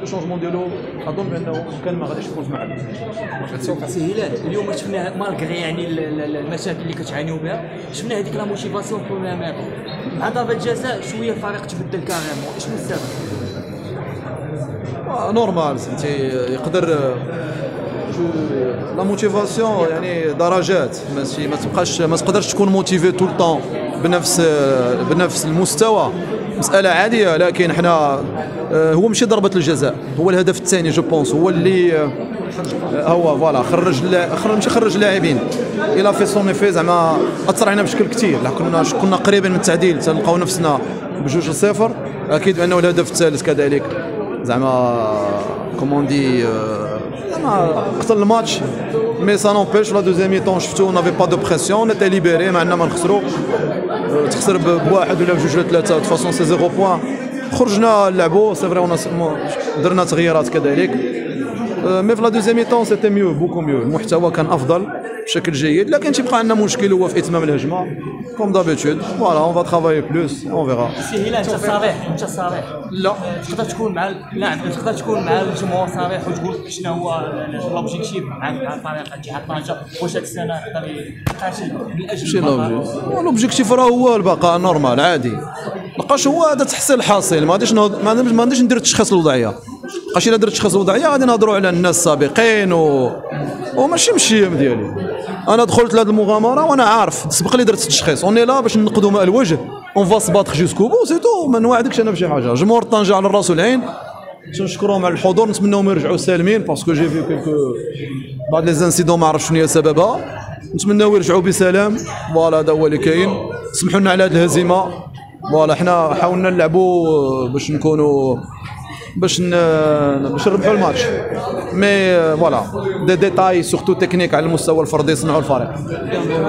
لو شونجمون ديالو اظن بانه كان ما غاديش تكون معنا تسهيلات اليوم شفنا مالغري يعني المشاكل اللي كتعانيو بها شفنا هذيك لا موتيفاسيون بروبليمات مع ضربه جزاء شويه الفريق تبدل كاريمون اش من السبب نورمال فهمتي يقدر لا موتيفاسيون يعني درجات ماشي ما تبقاش ما تقدرش تكون موتيفي طول الطون بنفس المستوى مسألة عادية لكن حنا هو ماشي ضربة الجزاء هو الهدف الثاني جو بونس هو اللي هو فوالا خرج اللاعبين الى في سون ايفي زعما اثر علينا بشكل كثير كنا قريبين من التعديل تلقاو نفسنا بجوج صفر اكيد بانه الهدف الثالث كذلك زعما كوموندي قتل الماتش مي سا نونبيش لا دوزيام مي طون شفتو نافي با دو بريسيون نتا ليبيري ما عندنا ما نخسرو تخسر بواحد ولا بجوج ولا ثلاثه دو فاسون سي زيرو بوان خرجنا نلعبو سي فري درنا تغييرات كذلك مي في لا دوزيام مي طون سيتي ميو بوكو ميو المحتوى كان افضل بشكل جيد لكن تيبقى عندنا مشكل هو في اتمام الهجمه كوم دابيتود فوالا اون فا ترافاي بلوس اون فيغا سهيله انت صريح لا تقدر تكون مع تقدر تكون مع الجمهور صريح وتقول شنو هو لوبجيكتيف مع الفريق اتحاد طنجة واش هاد السنه يقدر يقاتل من اجل لوبجيكتيف راه هو البقاء نورمال عادي لقاش هو هذا تحصيل الحاصل ما غاديش ندير التشخيص الوضعيه لقاش الا درت التشخيص الوضعيه غادي نهضروا على الناس السابقين وماشي مشيم ديالي انا دخلت لهاد المغامره وانا عارف سبق لي درت التشخيص اوني لا باش نقدوا ماء الوجه اون فوا سباتخ جوسكو بو سي تو ما نوعدكش انا بشي حاجه جمهور طنجة على الراس والعين تنشكرهم على الحضور نتمناهم يرجعوا سالمين باسكو جي في كيلكو بعض لي زانسيدون ما عرفتش شنو هي سببها نتمناو يرجعوا بسلام فوالا هذا هو اللي كاين سمحوا لنا على هاد الهزيمه فوالا حنا حاولنا نلعبوا باش نكونوا باش نربحوا الماتش مي فوالا دي ديتاي سورتو تكنيك على المستوى الفردي صنعوا الفريق